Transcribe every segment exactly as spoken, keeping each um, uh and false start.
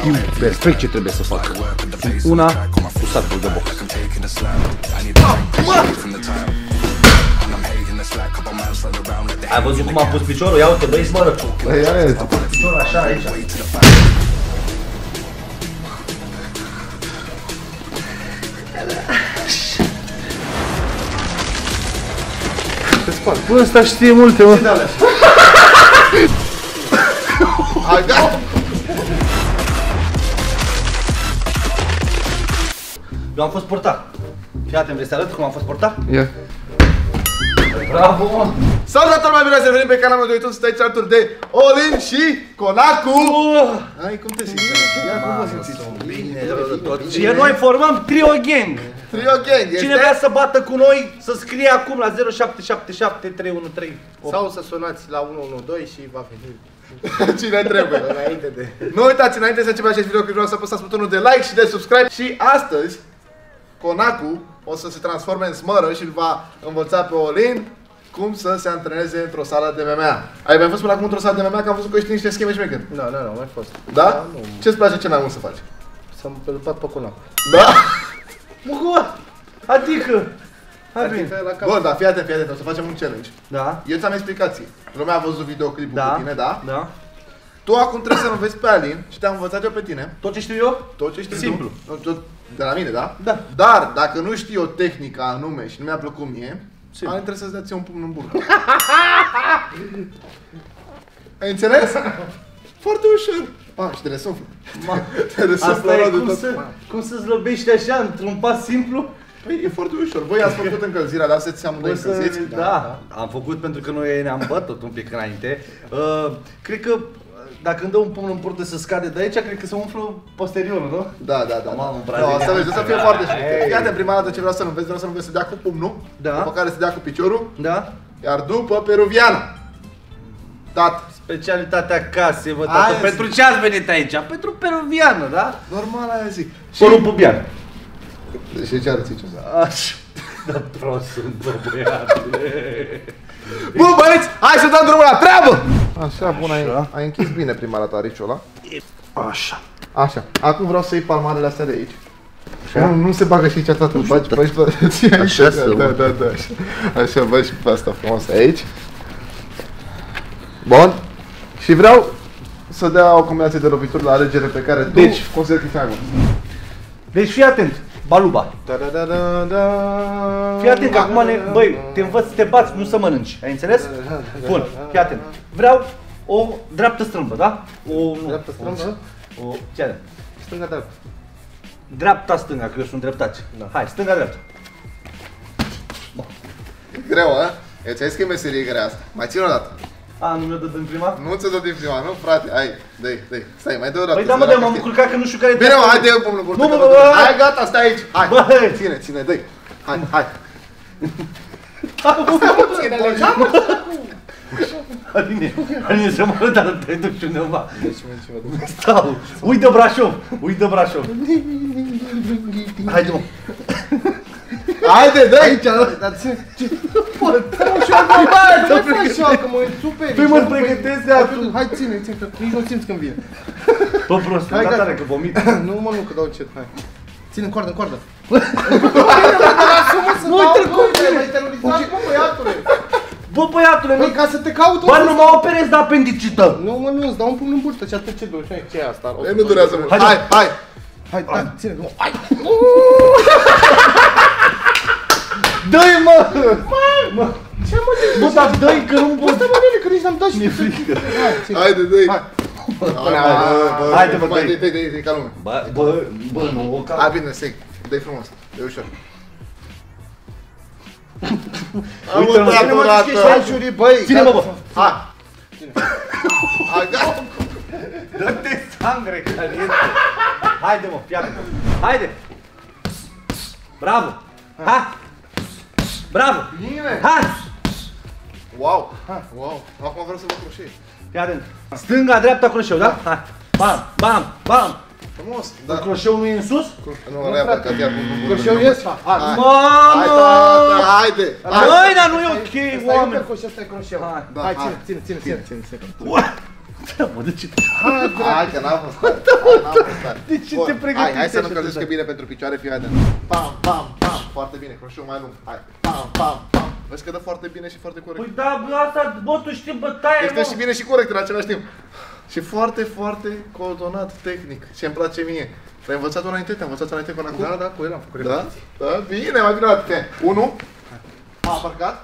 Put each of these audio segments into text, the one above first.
știu perfect ce trebuie să fac. Una cu satul de box. Ai văzut cum am pus piciorul? Ia uite, băi, Zmara, am pus piciorul așa aici. Până ăsta știe multe, mă. Eu am fost portar. Fii atent, vrei să arăt cum am fost portar? Ia. Bravo, mă. Salutare, mai bine ați venit pe canalul de YouTube. Sunt aici alături de Allin și Conacu. Ai, cum te simți? Ia, cum vă simțiți? Bine, tot. Și noi formăm Trio Gang. Trio Gang. Cine vrea să bată cu noi, să scrie acum la zero șapte șapte șapte trei unu trei opt. Sau să sunați la unu unu doi și va veni cine trebuie. Înainte de... Nu uitați, înainte să începem acest video, că vreau să apăsați butonul de like și de subscribe. Și astăzi, Conacu o să se transforme în Zmara și îl va învăța pe Allin cum să se antreneze într-o sală de M M A. Ai mai fost până acum într-o sală de M M A, că am văzut că ești niște scheme și mecând. Da, da, da, mai fost. Da? Ce-ți place cel mai mult să faci? Să-mi lupat pe Conacu. Da? Mucă! Adică! Adică bun, dar fii atent, fii atent, o să facem un challenge. Da. Eu ți-am explicații. Lumea a văzut videoclipul da. Cu tine, da? Da. Tu acum trebuie să înveți pe Allin și te-am învățat eu pe tine. Tot ce știu eu? Tot ce știu simplu. Tu. De la mine, da? Da. Dar dacă nu știi o tehnică anume și nu mi-a plăcut mie, Allin trebuie să-ți dați un pumn în burtă. Ai înțeles? Foarte ușor. Pa, și te resuflă. Te resuflă ăla de tot. Cum să-ți lobești așa, într-un pas simplu? Păi e foarte ușor. Voi ați făcut încălzirea, dar să-ți seamă de încălziți? Da, am făcut pentru că noi ne-am bătut un pic înainte. Cred că dacă îmi dă un pumn în burtă să scade de aici, cred că se umflu posteriorul, nu? Da, da, da. Mamă, bravo. Să vezi, o să fie foarte șmecher. Iată, prima dată ce vreau să-l înveți, vreau să-l înveți să dea cu pumnul, după care să dea cu piciorul, iar după Peruviana. Dat. Specialitatea casei, vă tată. Pentru ce ați venit aici? Pentru peruviană, da? Normal, aia zic. Părul pubian. Și ce ar zice? Așa. Da, prost sunt, bă, băiatule. Bun, băieți, hai să dăm drumul la treabă! Așa, bun, ai, ai închis bine prima dată ariciul ăla. Așa. Așa. Acum vreau să iei palmarele astea de aici. Nu, nu se bagă și aici, tată, îl bagi, bagi, bagi, bagi. Așa, da, da, da, da, așa. Așa, bagi pe asta frumos aici. Bun. Și vreau să dea o combinație de lovituri la alegere pe care tu deci, consideri că e faimă. Deci fii atent, baluba. Da, da, da, da, fii atent, da, acum ne, băi, te învăț să te bați, nu să mănânci. Ai înțeles? Da, da, da, bun, fii atent. Vreau o dreaptă strâmbă, da? O, nu, dreaptă strâmbă? O, ce are? Stânga-dreapta. Dreapta-stânga, că eu sunt dreptați. Da. Hai, stânga-dreapta. Greu, a? Eu ți-ai zis că e meserie grea asta. Mai țin o dată. A, nu mi-o dă din prima? Nu ți-o dă din prima, nu, frate, hai, dă-i, dă-i, stai, mai dă o dată. Păi da, mă, m-am încurcat că nu știu care e. Bine, mă, hai, dă-i, pumnul, burtă, că hai, gata, stai aici, hai, ține, ține, dă-i, hai, hai. Stai, mă, ține, legat, mă, Aline, Aline, să mă arăt, dar te duci undeva. Stau, uite Brașov, uite Brașov. Haide, mă. Haide, dă aici, dar ține, ce pot? Nu fă așa, că mă superi. Tu mă pregătesc de atunci. Hai, ține, ține, că nici nu simți când vine. Bă, prost, da tare, că vomit. Nu, mă, nu, că dau încet, hai. Ține în coardă, în coardă. Nu uite-l cum vine. Bă, băiatule, nu-i ca să te caut. Bă, nu mă operezi de apendicită. Nu, mă, nu, îți dau un pumn în burtă și atât ce doi. Ce e asta? Nu durează mult. Hai, hai. Hai, hai, ține, nu. Hai. Dă-i, mă! Mă! Ce mă zici? Bă, dar dă-i că nu-mi pot! Bă, stai, mă, nene, că nici n-am dat și... Mi-e frică! Haide, dă-i! Haide, mă, dă-i! Dă-i, dă-i, dă-i, ca lume! Bă, bă, nu, o calme! A, bine, sec! Dă-i frumos! Dă-i ușor! Uite-l, mă, ține-mă, zici că ești ajurii, băi! Ține-mă, bă! Hai! Hai, gata! Dă-te sangre caliente! Haide, mă, fiată! Haide! Bravo! Ha! Bravo! Bine! Ha! Wow! Ha. Wow! Acum vreau să vă croșez. Fii atent. Stânga, dreapta, croșeu, da? Ha! Bam! Bam! Bam! Frumos! Dar croșeul nu e în sus? Nu, nu, nu, nu, croșeul e sus? Mamă! Haide! Băi, dar nu e ok, oameni! Asta e croșeul, ăsta e croșeul. Hai, ține, ține, ține, ține. treabă, de ce? Hai, hai că n-a fost tare. De ce te pregătești? Hai să nu călzești că bine pentru picioare, fii haide. Pam, pam, pam, foarte bine, croșeu mai lung. Hai, pam, pam, pam. Vezi că dă foarte bine și foarte corect. Păi da, bă, asta, bă, tu știi, bă, taie, mă. Este și bine și corect în același timp. Și foarte, foarte coordonat, tehnic. Ce-mi place mie. L-ai învățat înainte? Te-am învățat înainte cu Conacu? Da, da, cu el am făcut repetiții. Da? Bine, mai bine la tine. Unu. A apărcat.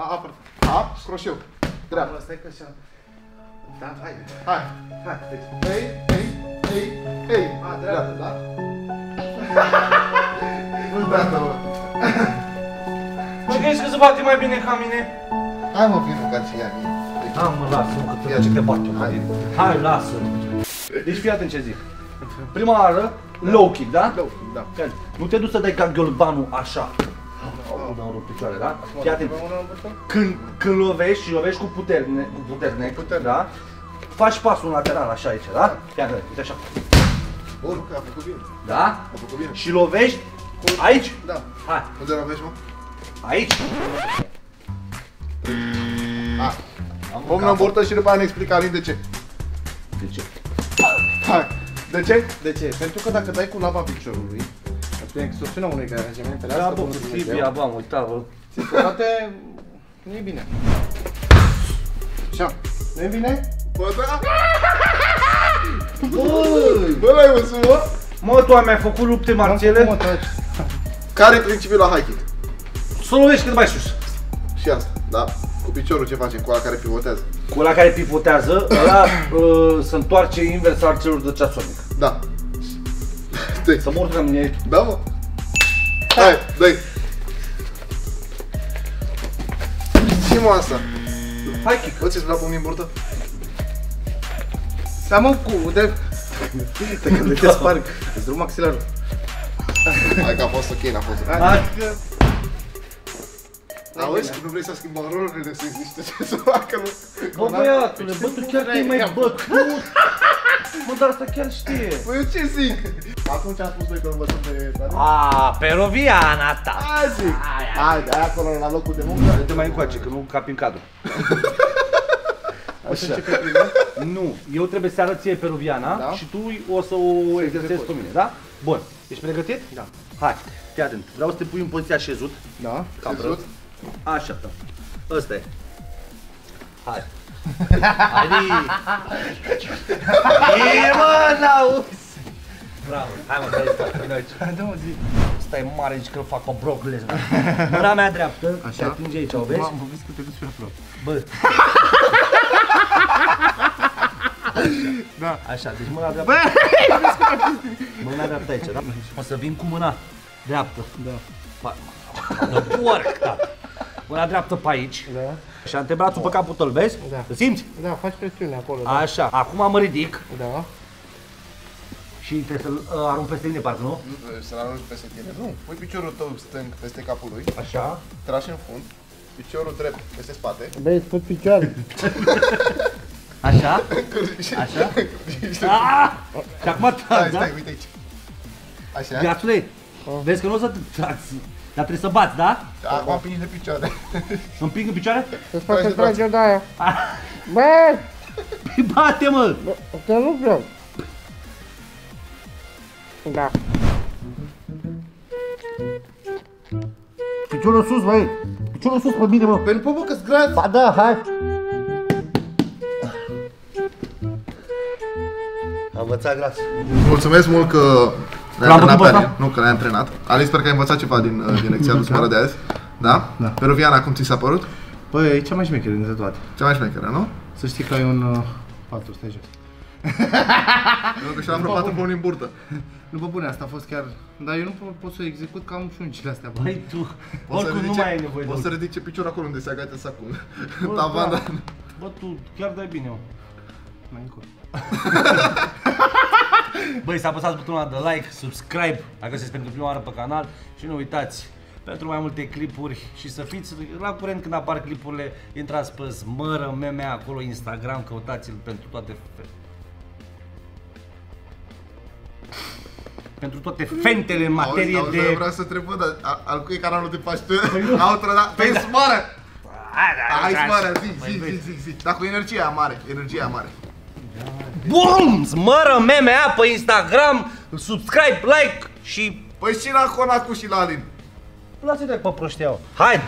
A apărcat. A, croșeu. Treabă. Stai că așa. Da, hai, hai, hai. Ei, ei, ei, ei. A, dreaptă, da? Nu dreaptă, bă. Mă gândești că se bate mai bine ca mine? Hai mă, vină, ca și ea mie. Hai mă, lasă-mă, că tu te bate mai bine. Hai, lasă-mă. Deci fii atent ce zic. Prima oară, low kick, da? Low kick, da. Nu te duci să dai ca gheolbanul așa. Una în picioare, da? Fii atent. Când lovești și lovești cu puterne, da? Faci pasul lateral așa aici, da? Fii atent, uite așa. Bun, a făcut bine. Da? A făcut bine. Și lovești aici? Da. Hai. Unde lovești, mă? Aici. Om ne burtă și după aia ne explică Allin de ce. De ce? Hai. De ce? De ce? Pentru că dacă dai cu lava piciorului, prin extorsiunea unui garajament, pe asta, bă, Sibia, bă, am uitat, bă. Poate nu e bine. Așa, nu e bine? Bă, da! Bă, l-ai văzut, bă? Mă, tu ai mai făcut lupte marțiale? Care-i principiul la high kick? Să lovești cât mai sus. Și asta, da. Cu piciorul ce facem? Cu ăla care pivotează? Cu ăla care pivotează, ăla uh, se întoarce invers al celor de ceasornic. Da. Să mor la mine aici. Da, mă? Hai, dă-i. Ce mă asta? Hai, kick. Bă, ți-ai dat pumnii în burtă? Seamă cu... Te gândești că sparg. Îți drug maxilarul. Hai că a fost ok, n-a fost ok. Hai că... Auzi, nu vrei să schimbăm rolurile, să existe ce să facă, nu? Bă, băiatule, bă, tu chiar te-ai mai bătut? Mă, dar asta chiar știe. Păi eu ce zic? Acum ce-am spus noi că învățăm pe... Aaa, Peruviana ta. Aia zic. Hai, de-aia acolo la locul de muncă. Nu te mai încoace, că nu capi în cadru. Așa. Nu, eu trebuie să arăt ție Peruviana și tu o să o exersezi cu mine, da? Bun, ești pregătit? Da. Hai, fii atent. Vreau să te pui în poziția șezut. Da, șezut. Așa, ăsta e. Hai. Haide! Eee, mă, n-auzi! Bravo! Hai, mă, stai, vino aici. Hai, dă-mă, zi. Stai mare aici că-l fac pe Brock Lesnar. Mâna mea dreaptă, te atinge aici, o vezi? Mă, vezi că te duci pe aproape. Bă! Da. Așa, deci mâna dreaptă. Bă, vezi că te-ai pus. Mâna dreaptă aici, da? O să vin cu mâna dreaptă. Da. Fac, mă, porc, da. Mâna dreaptă pe aici. Da. Și antebrațul pe capul tău, vezi? Da. Îl simți? Da, faci presiune acolo. Da. Așa. Acum mă ridic. Da. Și trebuie să-l arunc peste tine, parcă nu? Să-l arunci peste tine. Nu. Pui piciorul tău stâng peste capul lui. Așa. Tragi în fund. Piciorul drept peste spate. Vezi, pui picioare. Așa. Așa. Și acum tragi, da? Stai, uite aici. Așa. Viațule, vezi că nu o să te tragi. Dar trebuie să bați, da? Da, acum împingi de picioare. Împing în picioare? Să-ți fac să tragi eu de aia. Băi! Păi bate, mă! Că nu vreau. Da. Piciorul sus, băi! Piciorul sus pe mine, mă! Păi nu pot, bă, că-s graț! Ba da, hai! Am învățat graț. Mulțumesc mult că... L-am făcut pe asta? Nu, că l-ai antrenat. Allin, sper că ai învățat ceva din lecția lui Zmara de azi. Da? Da. Peruviana, cum ți s-a părut? Păi, e cea mai șmecheră dintre toate. Cea mai șmecheră, nu? Să știi că ai un patru, stai jos. Nu, că am vreo patru pumni în burtă. Nu, bă, bune, asta a fost chiar... Dar eu nu pot să execut că am șuncile astea, bă. Hai tu, oricum nu mai ai nevoie de... O să ridice piciorul acolo unde se agate sacul. În tavan. Bă, tu chiar dai bine, mă. Mai încolo. Băi, să apăsați butonul de like, subscribe, dacă sunteți pentru prima oară pe canal și nu uitați, pentru mai multe clipuri și să fiți la curent când apar clipurile, intrați pe Zmara memea acolo, Instagram, căutați-l pentru toate pentru toate fentele în materie de... Eu vreau să te întreb, dar al cui e canalul de pași tu? Pe Zmara! Hai Zmara, zi, zi, zi, zi, dar cu energia mare, energia mare. Bum! Zmara memea pe Instagram, subscribe, like și... Păi și la Conacu și la Allin. Lasă-te pe proșteau. Hai!